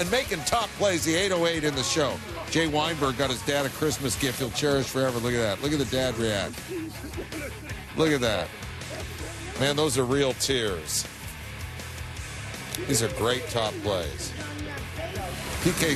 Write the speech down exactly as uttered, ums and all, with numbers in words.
and making top plays. The eight oh eight in the show. Jay Weinberg got his dad a Christmas gift he'll cherish forever. Look at that. Look at the dad react. Look at that. Man, those are real tears. These are great top plays. P K